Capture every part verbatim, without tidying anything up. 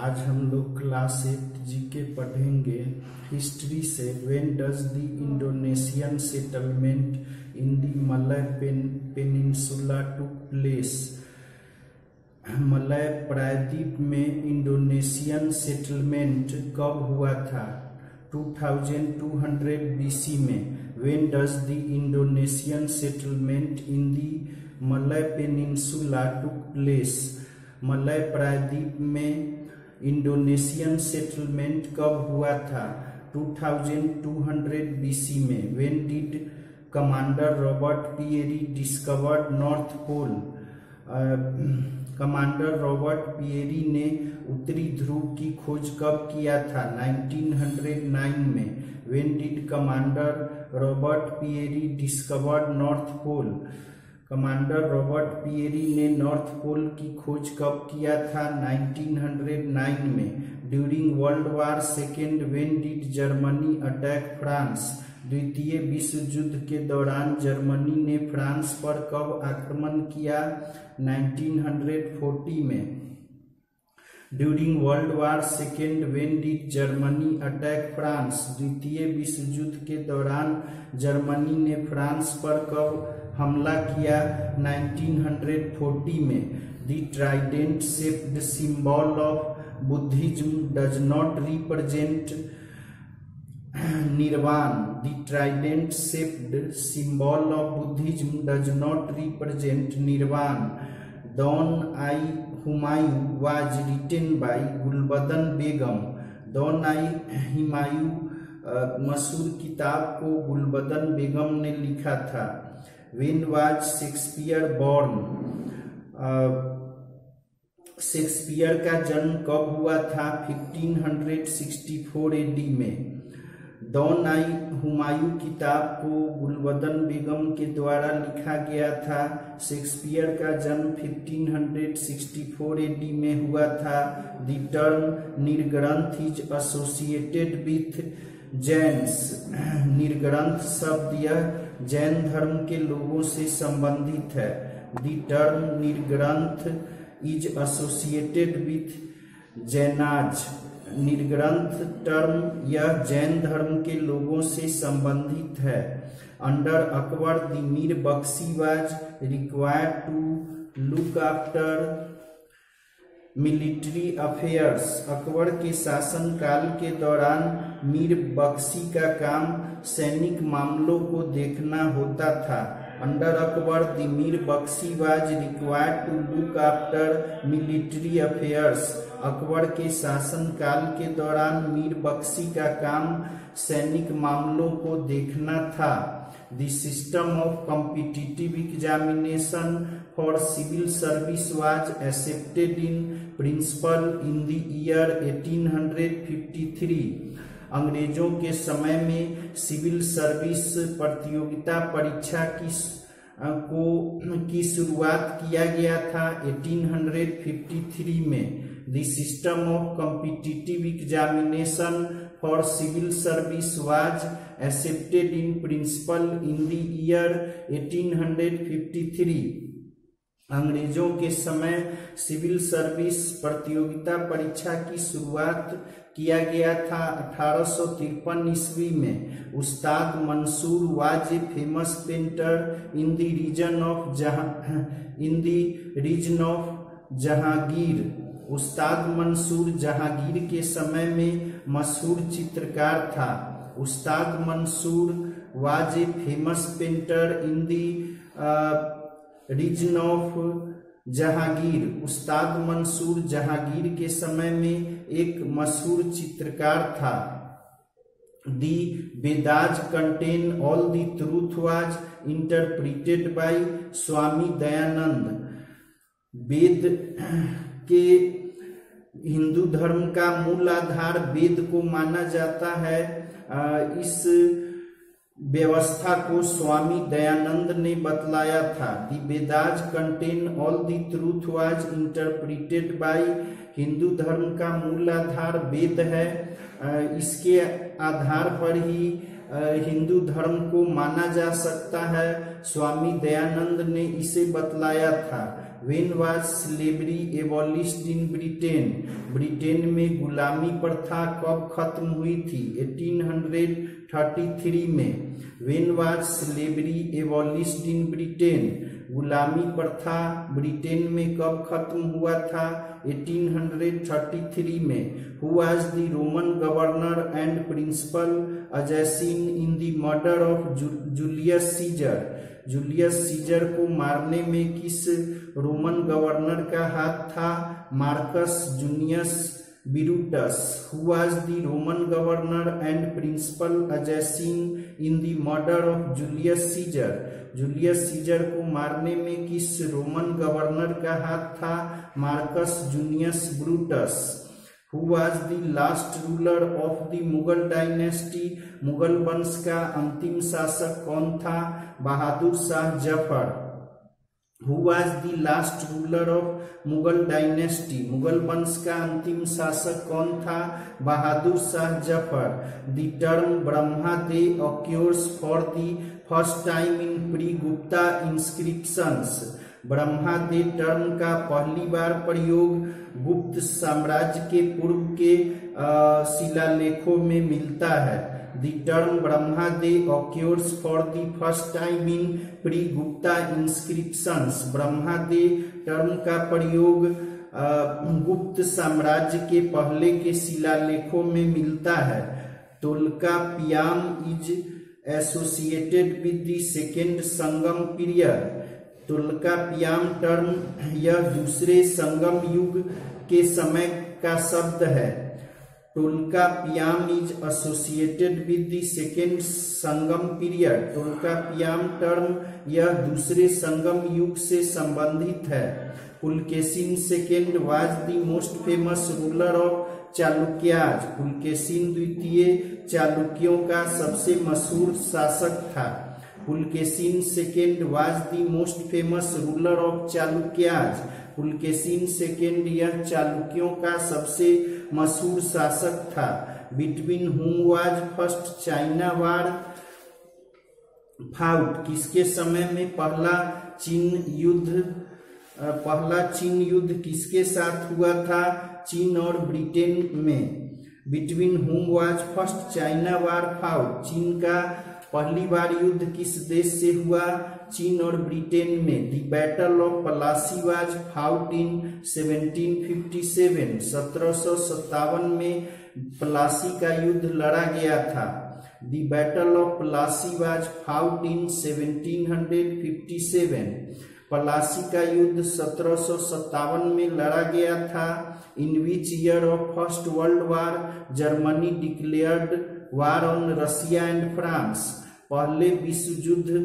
आज हम लोग क्लास एट जी के पढ़ेंगे हिस्ट्री से। When does the Indonesian settlement in the Malay peninsula took place. Malay प्रायद्वीप में इंडोनेशियन सेटलमेंट कब हुआ था? बाईस सौ बीसी में। When does the Indonesian settlement in the Malay peninsula took place. Malay प्रायद्वीप में इंडोनेशियन सेटलमेंट कब हुआ था? बाईस सौ बीसी में। When did commander Robert Peary discovered North Pole. Commander Robert Peary ने उत्तरी ध्रुव की खोज कब किया था? उन्नीस सौ नौ में। When did commander Robert Peary discovered North Pole. Commander Robert Peary ने नॉर्थ पोल की खोज कब किया था? उन्नीस सौ नौ में। During World War second when did Germany attack France. द्वितीय विश्व युद्ध के दौरान जर्मनी ने फ्रांस पर कब आक्रमण किया? उन्नीस सौ चालीस में। During World War second when did Germany attack France. द्वितीय विश्व युद्ध के दौरान जर्मनी ने फ्रांस पर कब हमला किया? उन्नीस सौ चालीस में। The trident shaped symbol of Buddhism does not represent nirvana. The trident shaped symbol of Buddhism does not represent nirvana. डॉन आई Humayun was written by Gulbadan Begum. डॉन आई हुमायूं मशहूर किताब को गुलबदन बेगम ने लिखा था। When was Shakespeare born. Shakespeare का जन्म कब हुआ था? पंद्रह सौ चौंसठ एडी में। डॉन आई हुमायूं किताब को गुलबदन बेगम के द्वारा लिखा गया था। शेक्सपियर का जन्म पंद्रह सौ चौंसठ एडी में हुआ था। The term Nirgrantha is associated with Jains. निर्ग्रंथ शब्द यह जैन धर्म के लोगों से संबंधित है। The term Nirgrantha is associated with जैनाज। Nirgranth term यह जैन धर्म के लोगों से संबंधित है। Under Akbar the Mir Bakshi was required to look after military affairs. Akbar के शासनकाल के दौरान मीर बख्शी का काम सैनिक मामलों को देखना होता था। Under Akbar the Mir Bakshi was required to look after military affairs. Akbar के शासनकाल के दौरान मीर बख्शी का काम सैनिक मामलों को देखना था। The system of competitive examination for civil service was accepted in principle in the year अठारह सौ तिरेपन। अंग्रेजों के समय में सिविल सर्विस प्रतियोगिता परीक्षा की को की शुरुआत किया गया था अठारह सौ तिरेपन में। The system of competitive examination for civil service was accepted in principle in the year अठारह सौ तिरेपन। अंग्रेजों के समय सिविल सर्विस प्रतियोगिता परीक्षा की शुरुआत किया गया था अठारह सौ तिरपन ईस्वी में। Ustad Mansur was a famous painter in the reason of Jahan in the reason of Jahangir. Ustad Mansur Jahangir के समय में मशहूर चित्रकार था। Ustad Mansur was a famous painter in the reason of Jahangir. Ustad Mansur Jahangir के समय में एक मशहूर चित्रकार था। The Vedas contain all the truth was interpreted by Swami Dayanand. Veda के हिंदू धर्म का मूल आधार वेद को माना जाता है। इस व्यवस्था को स्वामी दयानंद ने बतलाया था। The Vedas contain all the truth was interpreted by. Hindu धर्म का मूल आधार वेद है, इसके आधार पर ही हिंदू धर्म को माना जा सकता है। स्वामी दयानंद ने इसे बतलाया था। When was slavery abolished in Britain, Britain में गुलामी प्रथा कब खत्म हुई थी? अठारह सौ तैंतीस में। When was slavery abolished in Britain, गुलामी प्रथा ब्रिटेन में कब खत्म हुआ था? अठारह सौ तैंतीस में। Who was the Roman governor and principal assassin in the murder of Julius Caesar, Julius Caesar को मारने में किस रोमन गवर्नर का हाथ था? Marcus Junius Brutus. Who was the Roman governor and principal assassin in the murder of Julius Caesar, Julius Caesar को मारने में किस रोमन गवर्नर का हाथ था? Marcus Junius Brutus. Who was the last ruler of the Mughal dynasty, Mughal वंश का अंतिम शासक कौन था? Bahadur Shah Zafar. Who was the last ruler of Mughal dynasty, Mughal वंश का अंतिम शासक कौन था? Bahadur Shah Zafar. The term Brahmadeya occurs for the first time in pre Gupta inscriptions, Brahmadeya term का पहली बार प्रयोग गुप्त साम्राज्य के पूर्व के शिलालेखों में मिलता है। The term Brahmadeya occurs for the first time in pre Gupta inscriptions, Brahmadeya term का प्रयोग गुप्त साम्राज्य के पहले के शिलालेखों में मिलता है। Tolkappiyam is associated with the second Sangam period, Tolkappiyam term यह दूसरे संगम युग के समय का शब्द है। Tolkappiyam is associated with the second Sangam period, Tolkappiyam term यह दूसरे संगम युग से संबंधित है। Pulakeshin second was the most famous ruler of Chalukyas, Pulakeshin द्वितीय चालुक्यों का सबसे मशहूर शासक था। Pulakeshin second was the most famous ruler of Chalukyas, Pulakeshin second यह चालुक्यों का सबसे मशहूर शासक था। Between whom was first China war fought, किसके समय में पहला चीन युद्ध पहला चीन युद्ध किसके साथ हुआ था? चीन और ब्रिटेन में। Between whom was first China war fought, चीन का पहली बार युद्ध किस देश से हुआ? चीन और ब्रिटेन में। The battle of Plassey was fought in seventeen fifty seven, सत्रह सौ सत्तावन में पलासी का युद्ध लड़ा गया था। The battle of Plassey was fought in seventeen fifty seven, Plassey का युद्ध सत्रह सौ सत्तावन में लड़ा गया था। In which year of first world war Germany declared war on Russia and France, पहले विश्व युद्ध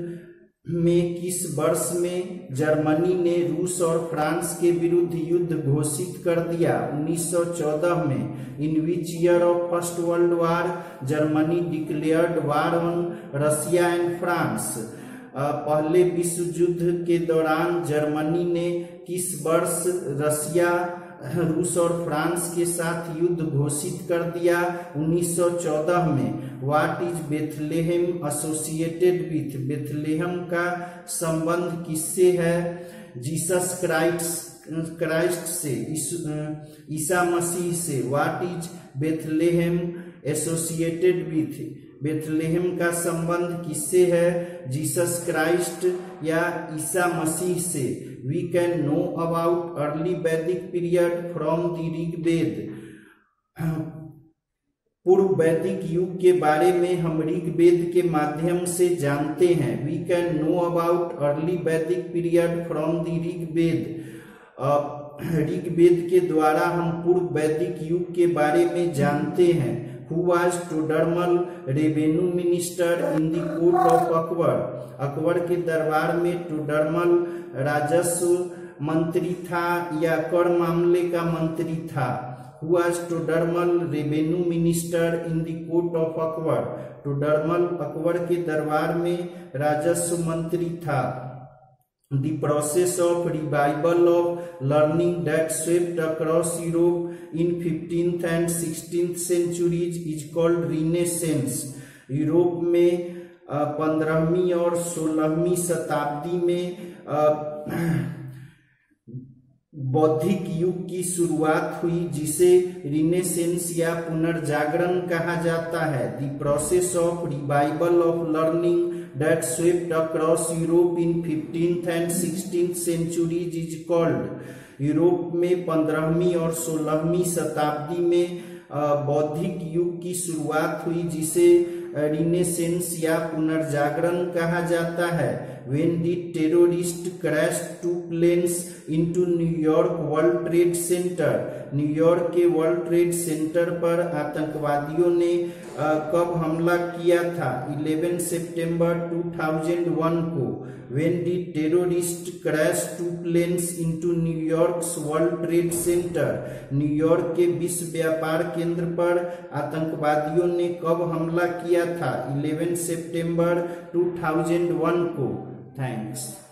में किस वर्ष में जर्मनी ने रूस और फ्रांस के विरुद्ध युद्ध घोषित कर दिया? उन्नीस सौ चौदह में। In which year of first world war Germany declared war on Russia and France, पहले विश्व युद्ध के दौरान जर्मनी ने किस वर्ष रशिया रूस और फ्रांस के साथ युद्ध घोषित कर दिया? उन्नीस सौ चौदह में। What is Bethlehem associated with, Bethlehem का संबंध किससे है? जीसस क्राइस्ट क्राइस्ट से, ईसा मसीह से। What is Bethlehem associated with, Bethlehem का संबंध किससे है? जीसस क्राइस्ट या ईसा मसीह से। We can know about early वैदिक पीरियड फ्रॉम द ऋग्वेद, पूर्व वैदिक युग के बारे में हम ऋग्वेद के माध्यम से जानते हैं। We can know about early वैदिक period from the Rigveda, Rigveda के द्वारा हम पूर्व वैदिक युग के बारे में जानते हैं। Who was Todarmal revenue minister in the court of Akbar, Akbar के दरबार में टोडरमल राजस्व मंत्री था या कर मामले का मंत्री था? Who was Todarmal revenue minister in the court of Akbar, Todarmal Akbar के दरबार में राजस्व मंत्री था। The process of revival of learning that swept across Europe in fifteenth and sixteenth centuries is called Renaissance. Europe में पंद्रहवीं और सोलहवीं शताब्दी में बौद्धिक युग की शुरुआत हुई, जिसे रिनेसेंस या पुनर्जागरण कहा जाता है। The process of revival of learning that swept across Europe in fifteenth and sixteenth centuries is called। Europe में पंद्रहवीं और सोलहवीं शताब्दी में बौद्धिक युग की शुरुआत हुई, जिसे रिनेसेंस या पुनर्जागरण कहा जाता है। When the terrorist crash took place into New York World Trade Center, New York के वर्ल्ड ट्रेड सेंटर पर आतंकवादियों ने आ, कब हमला किया था? ग्यारह सितंबर दो हज़ार एक को। When the terrorist crashed two planes into New York's World Trade Center, New York के विश्व व्यापार केंद्र पर आतंकवादियों ने कब हमला किया था? ग्यारह सितंबर दो हज़ार एक को। थैंक्स।